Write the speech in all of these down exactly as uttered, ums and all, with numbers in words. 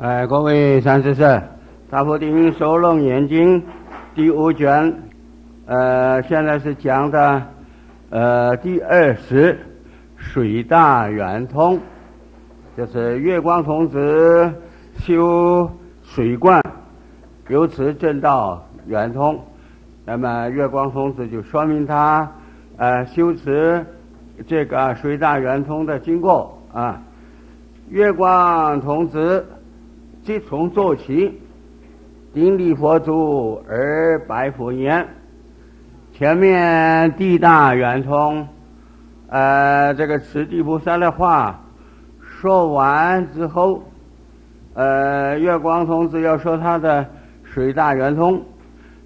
哎，各位善知识，《大佛地经首楞严经》第五卷，呃，现在是讲的呃第二十水大圆通，就是月光童子修水观，由此证到圆通。那么月光童子就说明他呃修持这个水大圆通的经过啊。月光童子即从做起，顶礼佛足而白佛言。前面地大圆通，呃，这个持地菩萨的话说完之后，呃，月光童子要说他的水大圆通，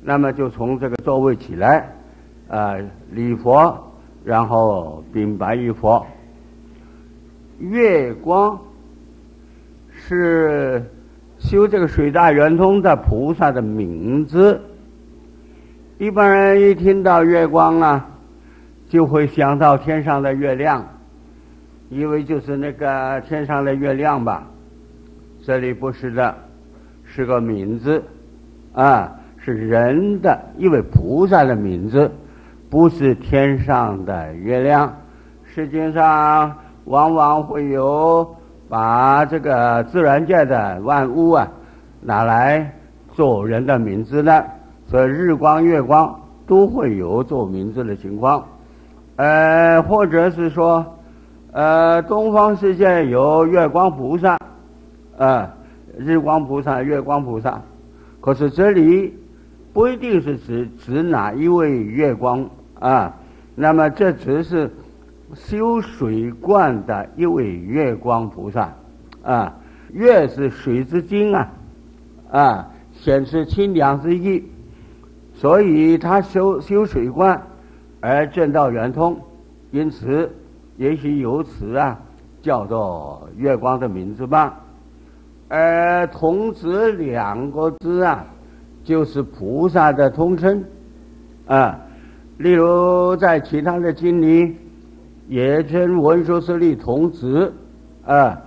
那么就从这个座位起来，呃，礼佛，然后禀白于佛。月光是修这个水大圆通的菩萨的名字，一般人一听到月光啊，就会想到天上的月亮，因为就是那个天上的月亮吧。这里不是的，是个名字啊，是人的，因为菩萨的名字不是天上的月亮。世界上往往会有把这个自然界的万物啊拿来做人的名字呢，所以日光月光都会有做名字的情况，呃，或者是说呃，东方世界有月光菩萨，呃，日光菩萨月光菩萨，可是这里不一定是指指哪一位月光啊，那么这只是修水观的一位月光菩萨啊，月是水之精啊，啊，显示清凉之意，所以他修修水观而证到圆通，因此也许由此啊叫做月光的名字吧。而童子两个字啊，就是菩萨的通称啊，例如在其他的经里也称文殊师利童子啊，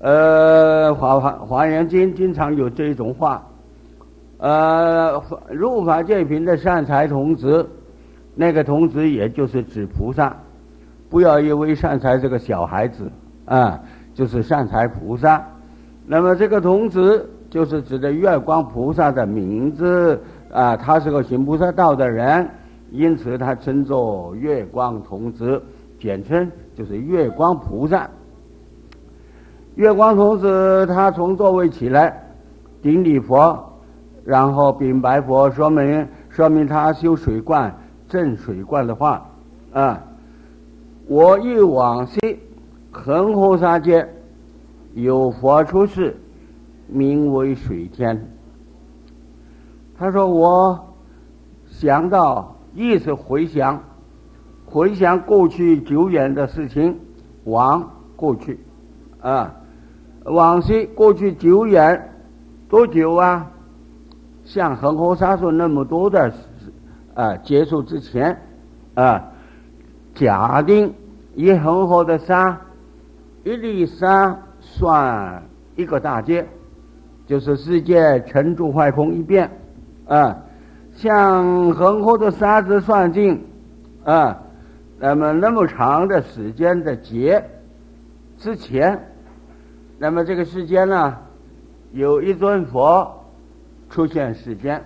呃，华华华严经经常有这种话，呃，入法界品的善财童子，那个童子也就是指菩萨，不要以为善财是个小孩子啊，就是善财菩萨。那么这个童子就是指的月光菩萨的名字啊，他是个行菩萨道的人，因此他称作月光童子。简称就是月光菩萨。月光童子他从座位起来，顶礼佛，然后禀白佛，说明说明他修水观正水观的话啊。我忆往昔，恒河沙界有佛出世，名为水天。他说我想到，意思回想。回想过去久远的事情，往过去啊，往昔过去久远多久啊？像恒河沙数那么多的啊，结束之前啊，假定一恒河的沙，一粒沙算一个大劫，就是世界全住坏空一遍啊，像恒河的沙子算尽啊。那么那么长的时间的劫之前，那么这个世间呢，有一尊佛出现世间，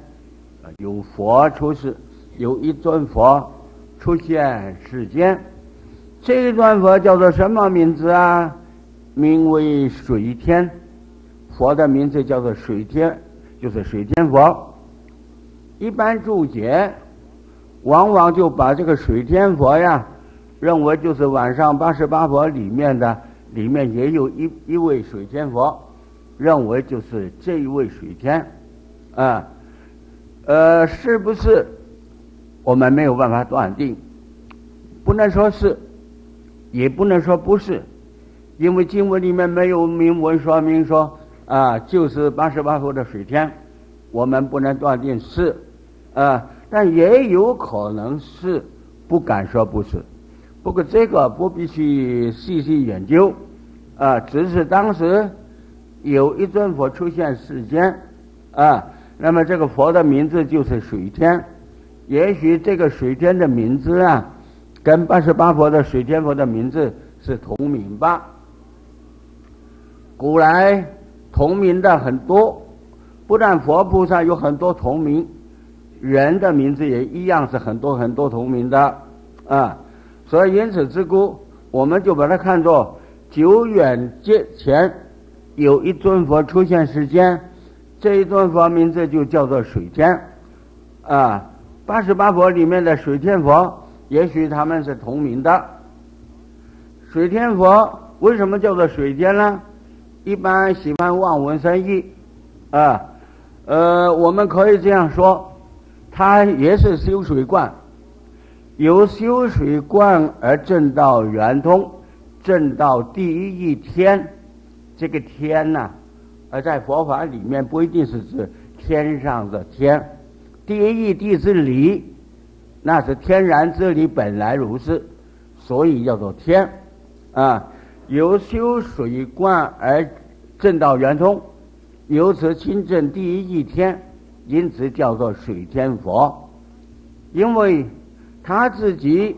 有佛出世，有一尊佛出现世间。这一尊佛叫做什么名字啊？名为水天，佛的名字叫做水天，就是水天佛。一般注解往往就把这个水天佛呀，认为就是晚上八十八佛里面的，里面也有一一位水天佛，认为就是这一位水天，啊，呃，是不是？我们没有办法断定，不能说是，也不能说不是，因为经文里面没有明文说明说啊，就是八十八佛的水天，我们不能断定是，啊。但也有可能是，不敢说不是，不过这个不必去细细研究啊、呃、只是当时有一尊佛出现世间啊，那么这个佛的名字就是水天。也许这个水天的名字啊，跟八十八佛的水天佛的名字是同名吧。古来同名的很多，不但佛菩萨有很多同名，人的名字也一样是很多很多同名的啊。所以因此之故，我们就把它看作久远之前有一尊佛出现世间，这一尊佛名字就叫做水天啊。八十八佛里面的水天佛，也许他们是同名的。水天佛为什么叫做水天呢？一般喜欢望文生义啊，呃，我们可以这样说，他也是修水观，由修水观而证到圆通，证到第一义天。这个天呢、啊，而在佛法里面不一定是指天上的天，第一义谛之理，那是天然之理，本来如是，所以叫做天啊。由修水观而证到圆通，由此亲证第一义天，因此叫做水天佛。因为他自己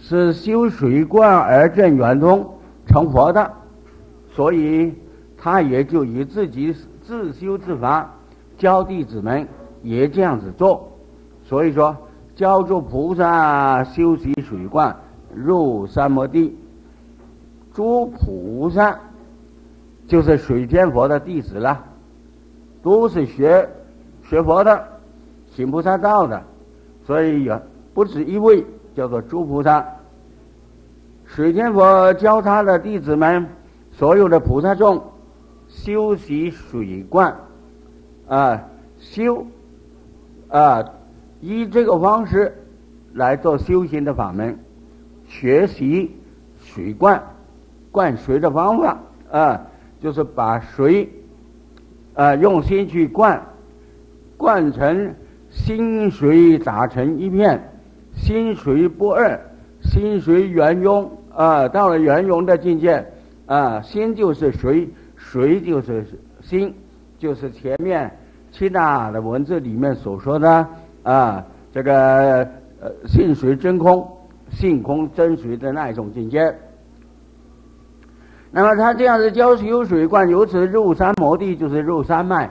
是修水观而证圆通成佛的，所以他也就以自己自修自法教弟子们也这样子做。所以说教诸菩萨修习水观入三摩地，诸菩萨就是水天佛的弟子了，都是学学佛的，行菩萨道的，所以有不止一位叫做诸菩萨。水天佛教他的弟子们，所有的菩萨众修习水观啊，修啊，以这个方式来做修行的法门，学习水观灌水的方法啊，就是把水啊用心去灌，灌成心水打成一片，心水不二，心水圆融啊。到了圆融的境界啊，心就是水，水就是心，就是前面七大的文字里面所说的啊，这个呃性水真空，性空真水的那一种境界。那么他这样子教修水观，由此入三摩地，就是入三脉。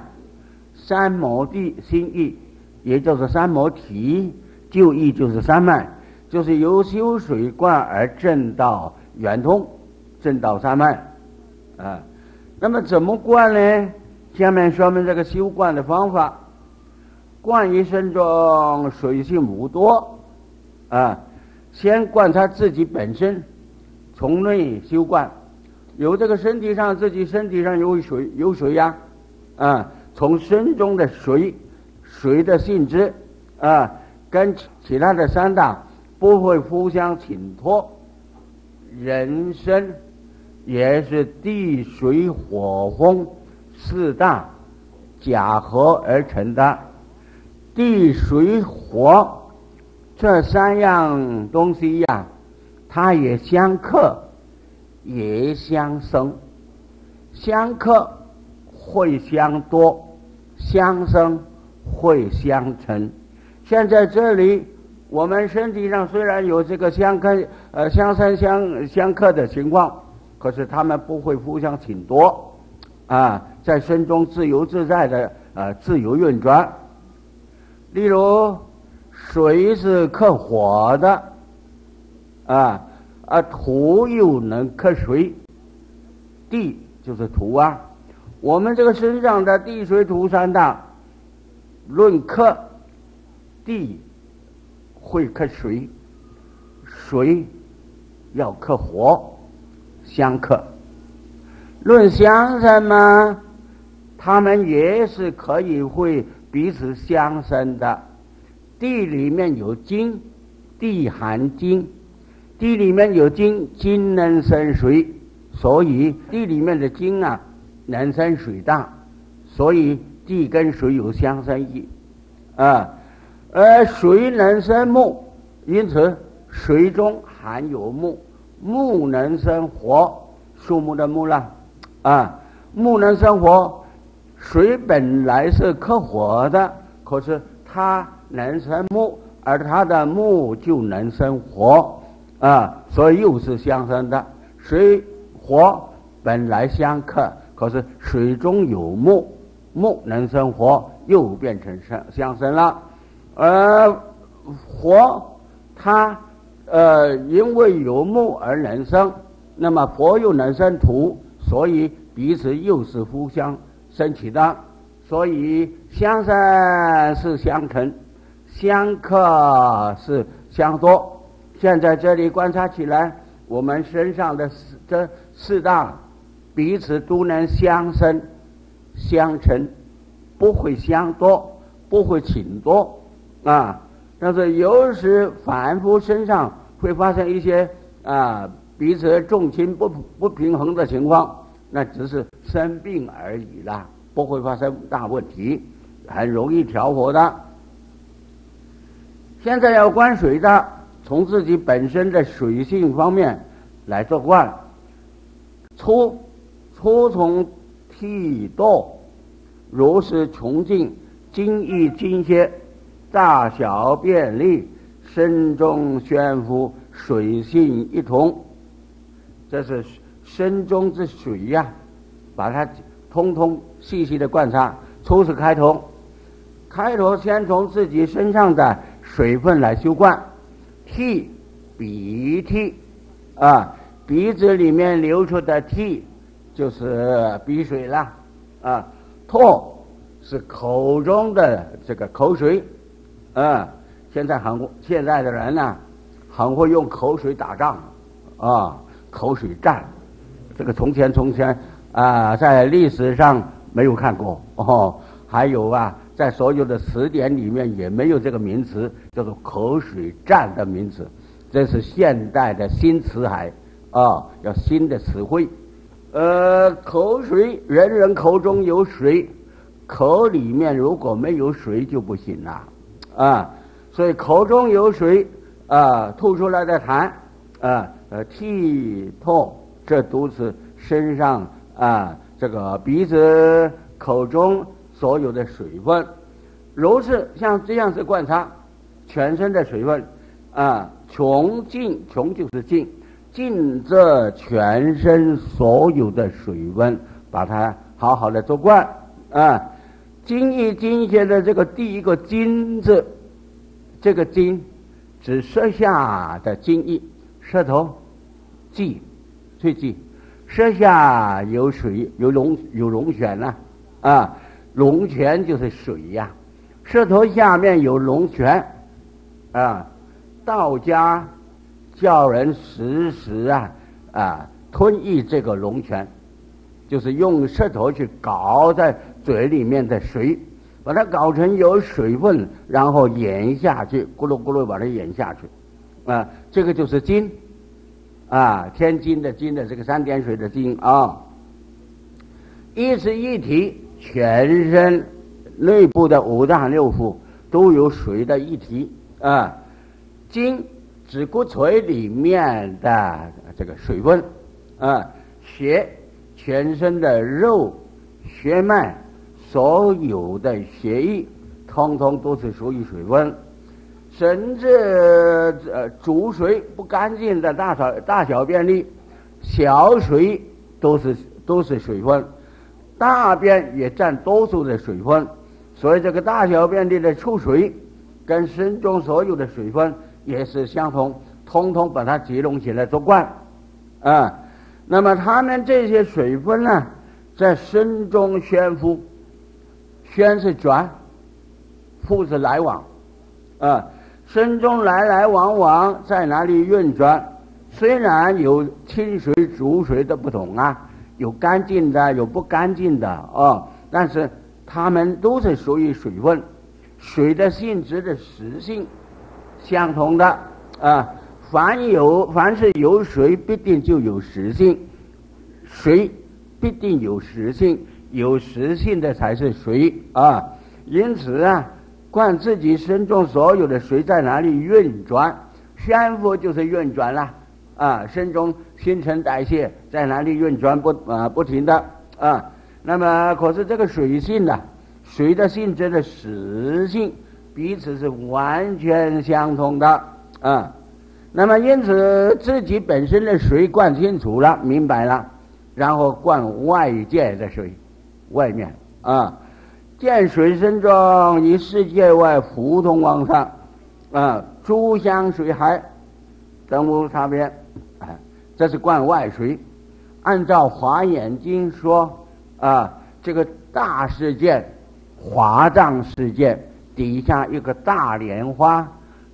三摩地心意，也就是三摩提，就意就是三脉，就是由修水观而证到圆通，证到三脉啊。那么怎么观呢？下面说明这个修观的方法。观于身中水性无多啊，先观他自己本身，从内修观。由这个身体上，自己身体上有水，有水呀、啊，啊，从身中的水，水的性质啊，跟其他的三大不会互相侵托。人身也是地水火风四大假合而成的，地水火这三样东西呀、啊，它也相克。也相生，相克会相多，相生会相成。现在这里我们身体上虽然有这个相克、呃相生相相克的情况，可是他们不会互相侵夺啊，在身中自由自在的呃自由运转。例如水是克火的啊。而土又能克水，地就是土啊。我们这个身上的地水土三大，论克，地会克水，水要克火，相克。论相生嘛，他们也是可以会彼此相生的。地里面有金，地含金。地里面有金，金能生水，所以地里面的金啊能生水大，所以地跟水有相生意啊。而水能生木，因此水中含有木，木能生火，树木的木啦啊。木能生火，水本来是克火的，可是它能生木，而它的木就能生火啊，所以又是相生的。水火本来相克，可是水中有木，木能生火，又变成相生了。而火它呃因为有木而能生，那么火又能生土，所以彼此又是互相生起的。所以相生是相成，相克是相多。现在这里观察起来，我们身上的这四大彼此都能相生相成，不会相多，不会请多啊。但是有时反复身上会发生一些啊彼此重轻不不平衡的情况，那只是生病而已啦，不会发生大问题，很容易调和的。现在要灌水的，从自己本身的水性方面来做灌。初初从剃度，如是穷尽，精益精些，大小便利，身中宣乎水性一同。这是身中之水呀、啊，把它通通细细的观察。初是开头，开头先从自己身上的水分来修灌。涕，鼻涕啊，鼻子里面流出的涕就是鼻水啦啊。唾是口中的这个口水啊，现在很现在的人呢、啊，很会用口水打仗啊，口水战，这个从前从前啊，在历史上没有看过哦，还有啊。在所有的词典里面也没有这个名词，叫做口水战的名词，这是现代的新词海啊，要新的词汇。呃，口水，人人口中有水，口里面如果没有水就不行了啊，所以口中有水啊，吐出来的痰啊，呃，涕唾，这都是身上啊，这个鼻子、口中。所有的水分，如是像这样是观察全身的水分啊。穷尽，穷就是尽，尽这全身所有的水分，把它好好的做观啊。精益精些的这个第一个精字，这个精指舌下的精液，舌头际最际，舌下有水，有龙有龙泉呐啊。啊龙泉就是水呀、啊，舌头下面有龙泉，啊，道家叫人时时啊啊吞咽这个龙泉，就是用舌头去搞在嘴里面的水，把它搞成有水分，然后咽下去，咕噜咕噜把它咽下去，啊，这个就是津，啊，天津的津的这个三点水的津啊，一是一体。全身内部的五脏六腑都有水的一体啊，精指骨髓里面的这个水分啊，血全身的肉血脉所有的血液，通通都是属于水分。甚至呃煮水不干净的大小大小便利，小水都是都是水分。大便也占多数的水分，所以这个大小便里的出水跟身中所有的水分也是相同，通通把它集中起来做灌啊。那么他们这些水分呢，在身中宣乎，宣是转，乎是来往啊，身中来来往往在哪里运转？虽然有清水煮水的不同啊，有干净的，有不干净的啊、哦，但是它们都是属于水分，水的性质的实性相同的啊、呃。凡有凡是有水，必定就有实性，水必定有实性，有实性的才是水啊。因此啊，看自己身中所有的水在哪里运转，宣乎就是运转了。啊，身中新陈代谢在哪里运转不啊、呃？不停的啊，那么可是这个水性呢、啊，水的性质的实性彼此是完全相同的啊、嗯。那么因此自己本身的水灌清楚了，明白了，然后灌外界的水，外面啊、嗯，见水深重，于世界外浮通往上啊、嗯，诸乡水海等无差别啊，这是灌外水。按照《华严经》说啊，这个大世界，华藏世界底下有个大莲花，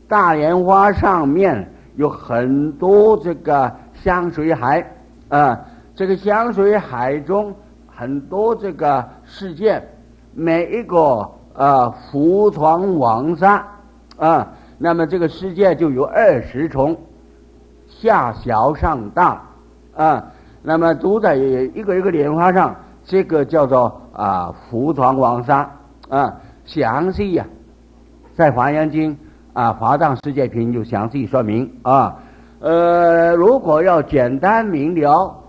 大莲花上面有很多这个香水海啊，这个香水海中很多这个世界，每一个呃浮床王沙啊，那么这个世界就有二十重，下小上大啊。那么主宰一个一个莲花上，这个叫做啊浮床王沙啊，详细呀、啊，在《华严经》啊《华藏世界品》就详细说明啊。呃，如果要简单明了，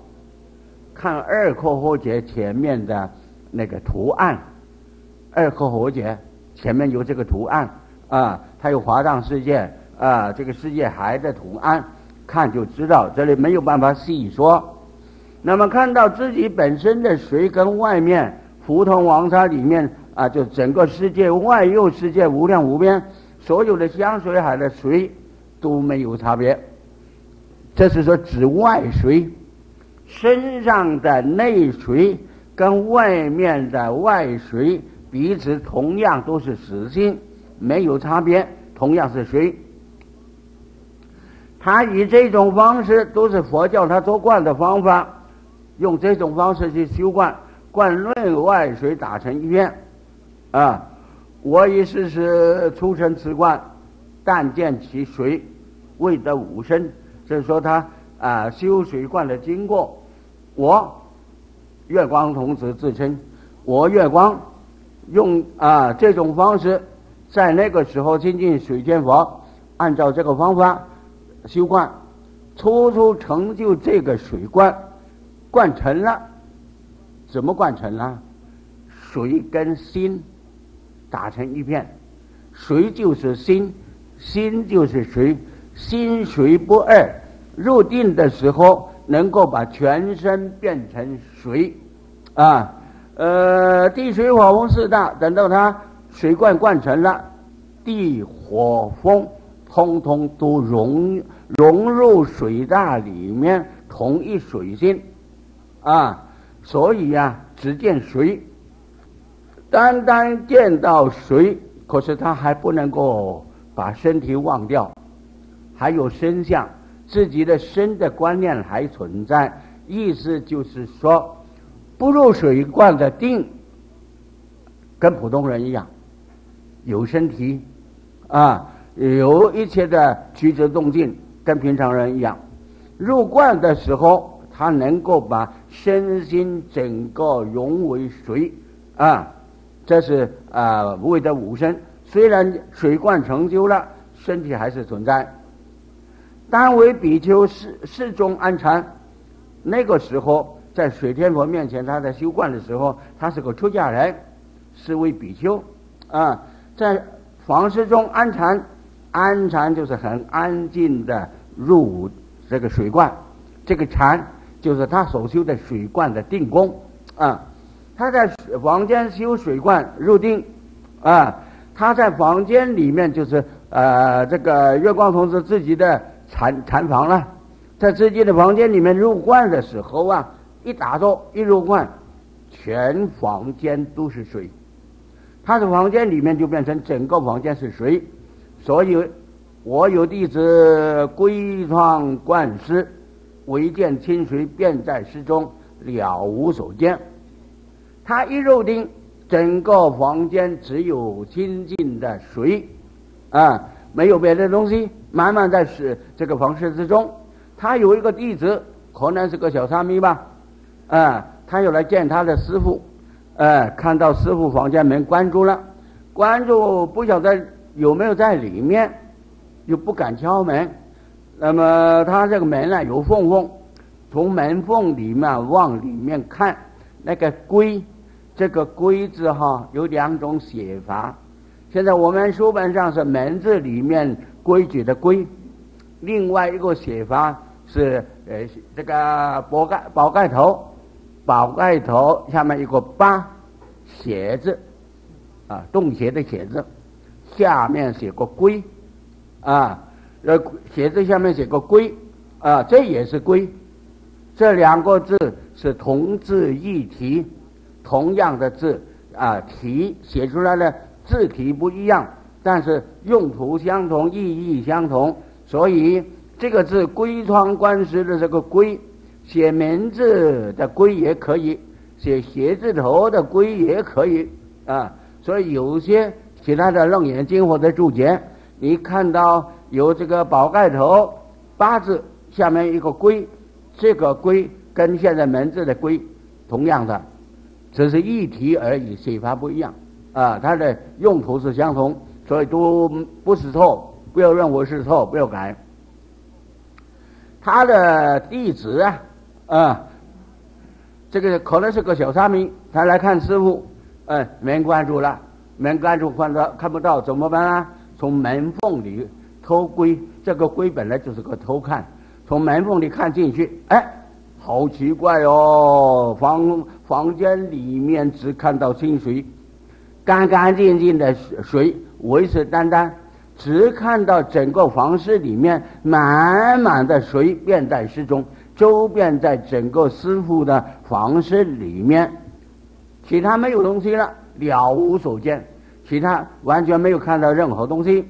看二括弧解前面的那个图案，二括弧解前面有这个图案啊，它有华藏世界啊这个世界海的图案，看就知道，这里没有办法细说。那么看到自己本身的水跟外面浮通王沙里面啊，就整个世界外有世界无量无边，所有的香水海的水都没有差别。这是说指外水，身上的内水跟外面的外水彼此同样都是实性，没有差别，同样是水。他以这种方式，都是佛教他做观的方法。用这种方式去修观，观内外水打成一片，啊！我以是是出生持观，但见其水，未得吾身。这是说他啊修水观的经过。我月光童子自称，我月光用啊这种方式，在那个时候亲近水天佛，按照这个方法修观，初初成就这个水观。灌成了，怎么灌成了？水跟心打成一片，水就是心，心就是水，心水不二。入定的时候，能够把全身变成水，啊，呃，地水火风四大，等到它水灌灌成了，地火风通通都融融入水大里面，同一水性。啊，所以呀、啊，只见水，单单见到水，可是他还不能够把身体忘掉，还有身相，自己的身的观念还存在。意思就是说，不入水灌的定，跟普通人一样，有身体，啊，有一切的举止动静，跟平常人一样。入灌的时候，他能够把身心整个融为水啊，这是啊谓的无身。虽然水灌成就了，身体还是存在。当为比丘适适中安禅，那个时候在水天佛面前，他在修观的时候，他是个出家人，是为比丘啊，在房室中安禅，安禅就是很安静的入这个水灌，这个禅。就是他所修的水灌的定功啊，他在房间修水灌入定啊，他在房间里面就是呃这个月光童子自己的禅禅房了，在自己的房间里面入灌的时候啊，一打坐一入灌，全房间都是水，他的房间里面就变成整个房间是水，所以我有弟子归创灌师。唯见清水便在诗中，了无所见。他一入定，整个房间只有清净的水，啊，没有别的东西，慢慢在是这个房室之中。他有一个弟子，可能是个小沙弥吧，啊，他又来见他的师父，呃，看到师父房间门关住了，关住不晓得有没有在里面，又不敢敲门。那么他这个门呢有缝缝，从门缝里面往里面看，那个龟，这个龟字哈有两种写法。现在我们书本上是门字里面规矩的规，另外一个写法是呃这个宝盖宝盖头，宝盖头下面一个八，写字啊，洞穴的写字，下面写个龟啊，呃写字下面写个龟啊，这也是龟。这两个字是同字异体，同样的字啊，体写出来的字体不一样，但是用途相同，意义相同。所以这个字归窗观时的这个归，写名字的归也可以，写鞋字头的归也可以啊。所以有些其他的楞严经或者注解，你看到有这个宝盖头八字下面一个归，这个归跟现在门字的归同样的，只是一体而已，写法不一样啊，它的用途是相同，所以都不是错，不要认为是错，不要改。他的弟子啊，啊，这个可能是个小沙弥，他来看师父，嗯、呃，门关住了，门关住看到看不到怎么办啊？从门缝里偷窥，这个窥本来就是个偷看。从门缝里看进去，哎，好奇怪哦！房房间里面只看到清水，干干净净的水，维持单单，只看到整个房室里面满满的水便在室中，周遍在整个师父的房室里面，其他没有东西了，了无所见，其他完全没有看到任何东西。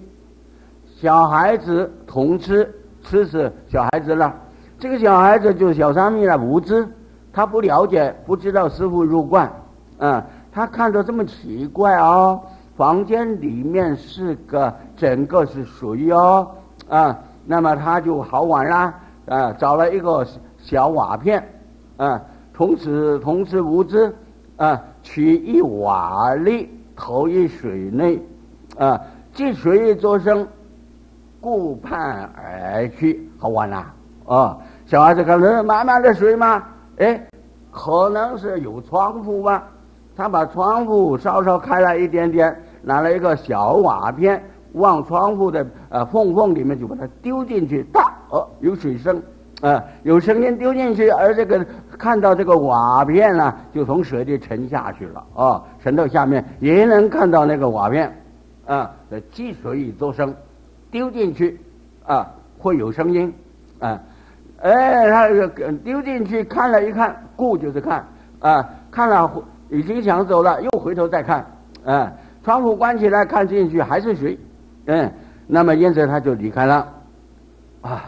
小孩子同吃。吃死小孩子了，这个小孩子就是小沙弥了，无知，他不了解，不知道师父入观，嗯，他看着这么奇怪哦，房间里面是个整个是水哦，啊、嗯，那么他就好玩啦，啊、嗯，找了一个小瓦片，啊、嗯，从此同时无知，啊、嗯，取一瓦砾投于水内，啊、嗯，即水作声。顾盼而去，好玩啦、啊！哦，小孩子看到满满的水吗？哎，可能是有窗户吧。他把窗户稍稍开了一点点，拿了一个小瓦片，往窗户的呃缝缝里面就把它丢进去，哒，哦，有水声，呃，有声音丢进去，而这个看到这个瓦片呢、啊，就从水里沉下去了，哦，沉到下面也能看到那个瓦片，啊、呃，积水以作声。丢进去，啊，会有声音，啊，哎，他丢进去看了一看，顾就是看，啊，看了已经想走了，又回头再看，啊，窗户关起来看进去还是水，嗯，那么因此他就离开了，啊，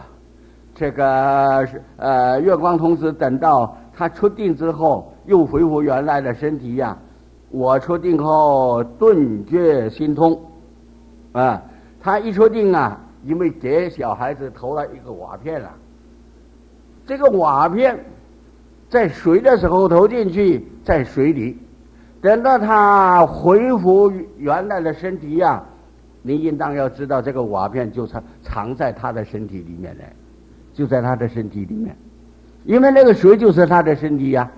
这个呃月光童子等到他出定之后，又恢复原来的身体呀、啊，我出定后顿觉心通，啊。他一出定啊，因为给小孩子投了一个瓦片了、啊。这个瓦片在水的时候投进去，在水里，等到他恢复原来的身体呀、啊，你应当要知道，这个瓦片就藏藏在他的身体里面来，就在他的身体里面，因为那个水就是他的身体呀、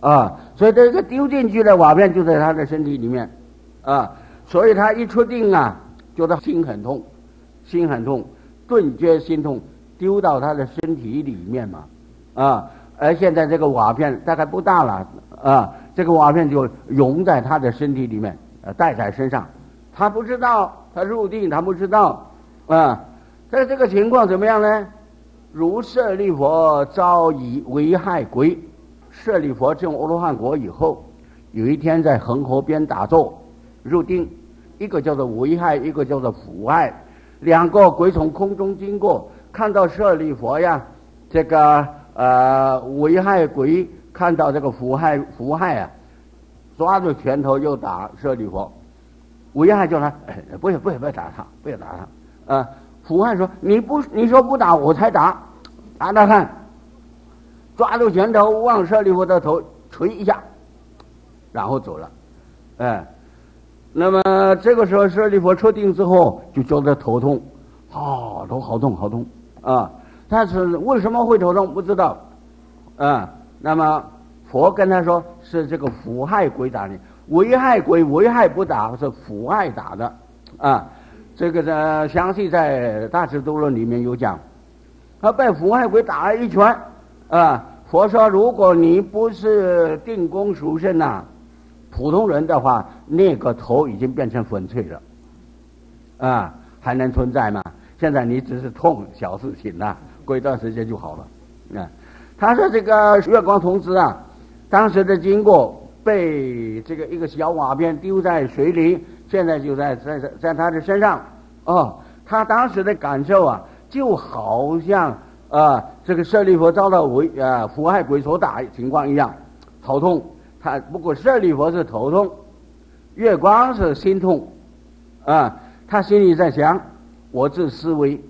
啊，啊，所以这个丢进去的瓦片就在他的身体里面，啊，所以他一出定啊。觉得心很痛，心很痛，顿觉心痛，丢到他的身体里面嘛，啊！而现在这个瓦片大概不大了，啊，这个瓦片就融在他的身体里面，呃，带在身上，他不知道，他入定，他不知道，啊！但是这个情况怎么样呢？如舍利佛遭以危害鬼，舍利佛证阿罗汉果以后，有一天在恒河边打坐入定。一个叫做危害，一个叫做腐害，两个鬼从空中经过，看到舍利佛呀，这个呃危害鬼看到这个腐害腐害啊，抓住拳头又打舍利佛，危害叫他、哎、不要不要不要打他，不要打他，呃腐害说你不你说不打我才打，打打看，抓住拳头往舍利佛的头捶一下，然后走了，哎。那么这个时候舍利弗出定之后就觉得头痛，好、哦、头好痛好痛啊！但是为什么会头痛不知道啊？那么佛跟他说是这个腐害鬼打你，危害鬼危害不打，是腐害打的啊。这个呢，详细在大智度论里面有讲，他被腐害鬼打了一拳啊。佛说，如果你不是定功属性呐、啊，普通人的话，那个头已经变成粉碎了，啊，还能存在吗？现在你只是痛小事情呐、啊，过一段时间就好了。啊，他说这个月光童子啊，当时的经过被这个一个小瓦片丢在水里，现在就在在在他的身上。哦，他当时的感受啊，就好像。呃，这个舍利弗遭到为呃腐害鬼所打情况一样，头痛。他不过舍利弗是头痛，月光是心痛。啊、呃，他心里在想：我自思维，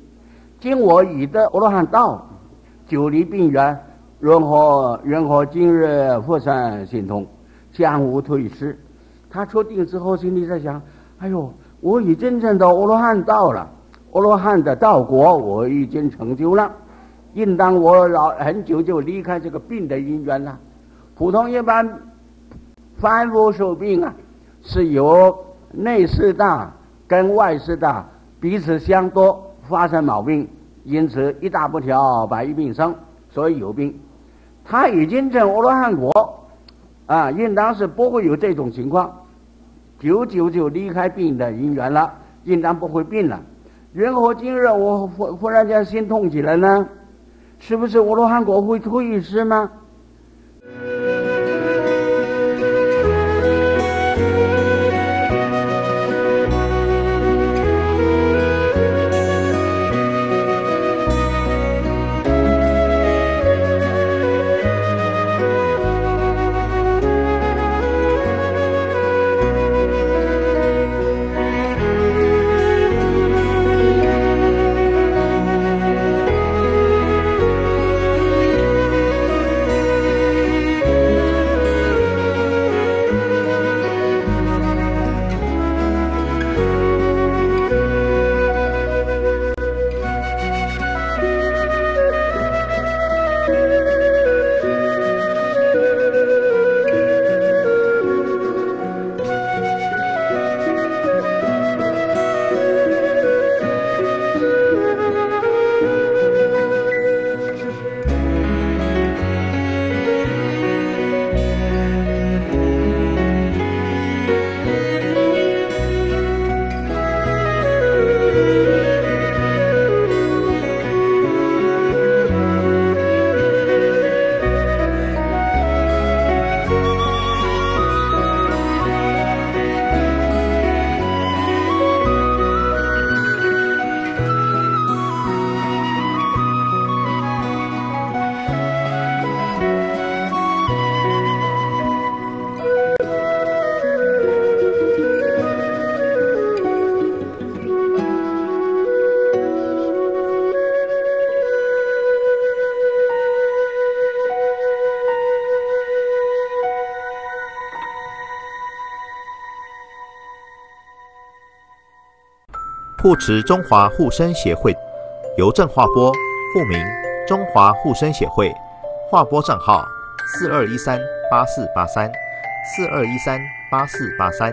今我已得阿罗汉道，久离病源，缘何缘何今日复生心痛，将无退失。他出定之后，心里在想：哎呦，我已真正到阿罗汉道了，阿罗汉的道果我已经成就了。应当我老很久就离开这个病的因缘了。普通一般凡夫受病啊，是由内四大跟外四大彼此相多发生毛病，因此一大不调，百一病生，所以有病。他已经证阿罗汉果啊，应当是不会有这种情况，久久就离开病的因缘了，应当不会病了。缘何今日我忽忽然间心痛起来呢？是不是阿罗汉果会退失吗？护持中华护生协会，邮政划拨户名中华护生协会，划拨账号四二一三八四八三四二一三八四八三，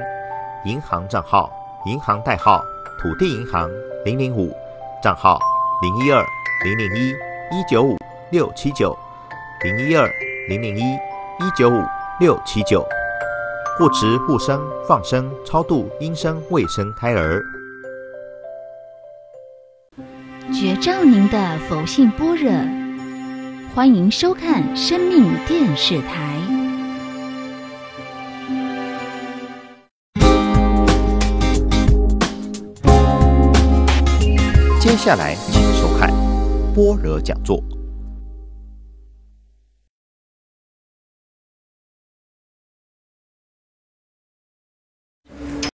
银行账号银行代号土地银行零零五，账号零一二零零一一九五六七九零一二零零一一九五六七九，护持护生放生超度因生未生胎儿。觉照您的佛性般若，欢迎收看生命电视台。接下来请收看般若讲座。